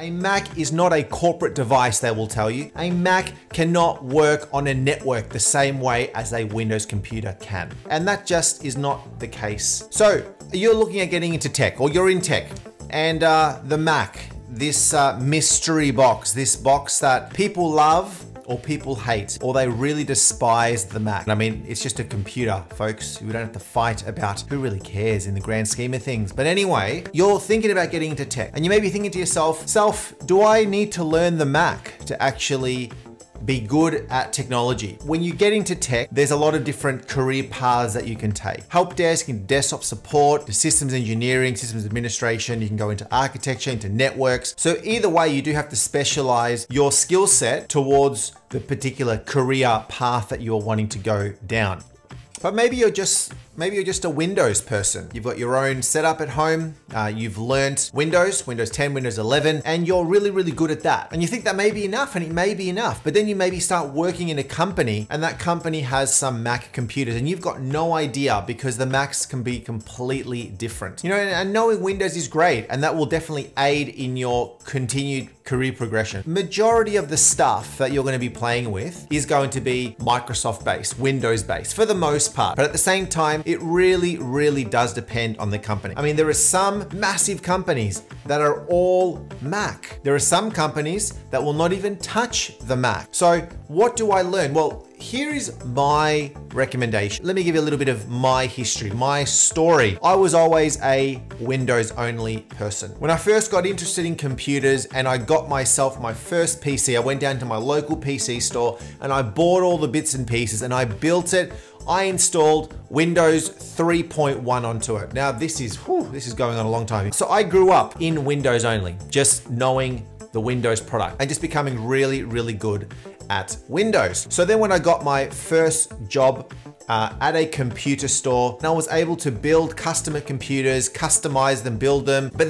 A Mac is not a corporate device, they will tell you. A Mac cannot work on a network the same way as a Windows computer can. And that just is not the case. So you're looking at getting into tech, or you're in tech, and the Mac, this mystery box, this box that people love or people hate, or they really despise the Mac. I mean, it's just a computer, folks. We don't have to fight about who really cares in the grand scheme of things. But anyway, you're thinking about getting into tech, and you may be thinking to yourself, do I need to learn the Mac to actually be good at technology? When you get into tech, there's a lot of different career paths that you can take. Help desk and desktop support, to systems engineering, systems administration, you can go into architecture, into networks. So either way, you do have to specialize your skill set towards the particular career path that you're wanting to go down. But maybe you're just a Windows person. You've got your own setup at home. You've learned Windows, Windows 10, Windows 11, and you're really, really good at that. And you think that may be enough, and it may be enough, but then you maybe start working in a company, and that company has some Mac computers, and you've got no idea because the Macs can be completely different. You know, and knowing Windows is great, and that will definitely aid in your continued career progression. Majority of the stuff that you're going to be playing with is going to be Microsoft-based, Windows-based for the most part. But at the same time, it really, really does depend on the company. I mean, there are some massive companies that are all Mac. There are some companies that will not even touch the Mac. So what do I learn? Well, here is my recommendation. Let me give you a little bit of my history, my story. I was always a Windows only person. When I first got interested in computers and I got myself my first PC, I went down to my local PC store and I bought all the bits and pieces and I built it. I installed Windows 3.1 onto it. Now this is going on a long time. So I grew up in Windows only, just knowing the Windows product and just becoming really, really good at Windows. So then when I got my first job at a computer store, and I was able to build customer computers, customize them, build them. But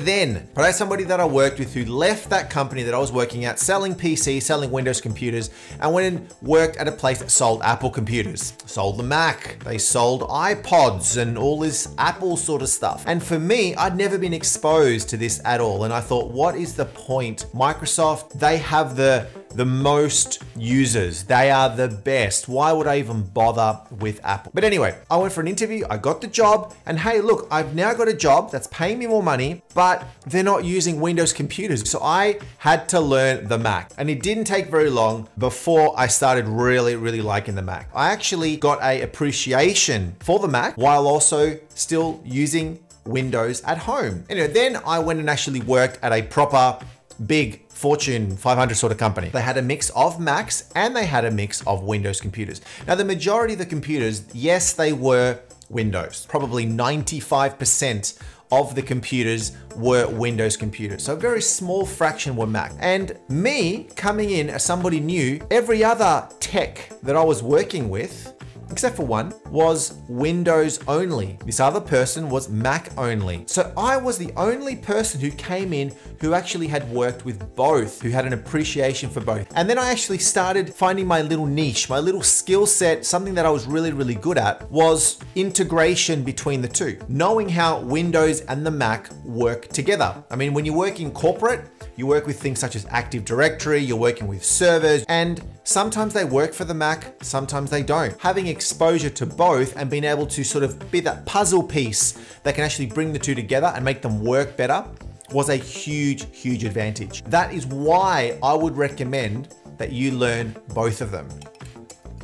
I had somebody that I worked with who left that company that I was working at, selling PC, selling Windows computers, and went and worked at a place that sold Apple computers, sold the Mac, they sold iPods and all this Apple sort of stuff. And for me, I'd never been exposed to this at all. And I thought, what is the point? Microsoft, they have the most users. They are the best. Why would I even bother with Apple? But anyway, I went for an interview, I got the job, and hey, look, I've now got a job that's paying me more money, but they're not using Windows computers. So I had to learn the Mac. And it didn't take very long before I started really, really liking the Mac. I actually got an appreciation for the Mac while also still using Windows at home. Anyway, then I went and actually worked at a proper big Fortune 500 sort of company. They had a mix of Macs and they had a mix of Windows computers. Now, the majority of the computers, yes, they were Windows. Probably 95% of the computers were Windows computers. So a very small fraction were Mac. And me coming in as somebody new, every other tech that I was working with, except for one, was Windows only. This other person was Mac only. So I was the only person who came in who actually had worked with both, who had an appreciation for both. And then I actually started finding my little niche, my little skill set, something that I was really, really good at was integration between the two, knowing how Windows and the Mac work together. I mean, when you work in corporate, you work with things such as Active Directory, you're working with servers, and sometimes they work for the Mac, sometimes they don't. Having exposure to both and being able to sort of be that puzzle piece that can actually bring the two together and make them work better was a huge, huge advantage. That is why I would recommend that you learn both of them.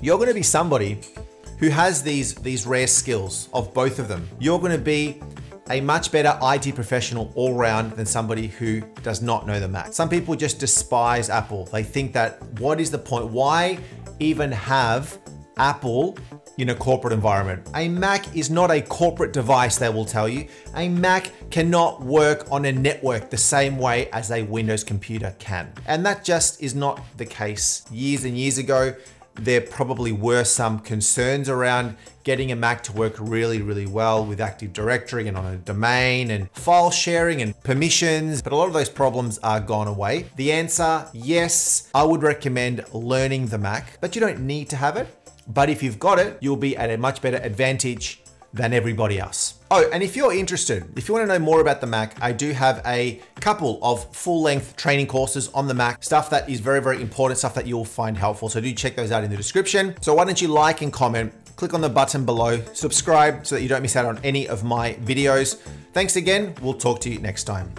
You're going to be somebody who has these rare skills of both of them. You're going to be a much better IT professional all round than somebody who does not know the Mac. Some people just despise Apple. They think that, what is the point? Why even have Apple in a corporate environment? A Mac is not a corporate device, they will tell you. A Mac cannot work on a network the same way as a Windows computer can. And that just is not the case. Years and years ago, there probably were some concerns around getting a Mac to work really, really well with Active Directory and on a domain and file sharing and permissions, but a lot of those problems are gone away. The answer, yes, I would recommend learning the Mac, but you don't need to have it. But if you've got it, you'll be at a much better advantage than everybody else. Oh, and if you're interested, if you want to know more about the Mac, I do have a couple of full-length training courses on the Mac, stuff that is very, very important, stuff that you'll find helpful. So do check those out in the description. So why don't you like and comment, click on the button below, subscribe so that you don't miss out on any of my videos. Thanks again. We'll talk to you next time.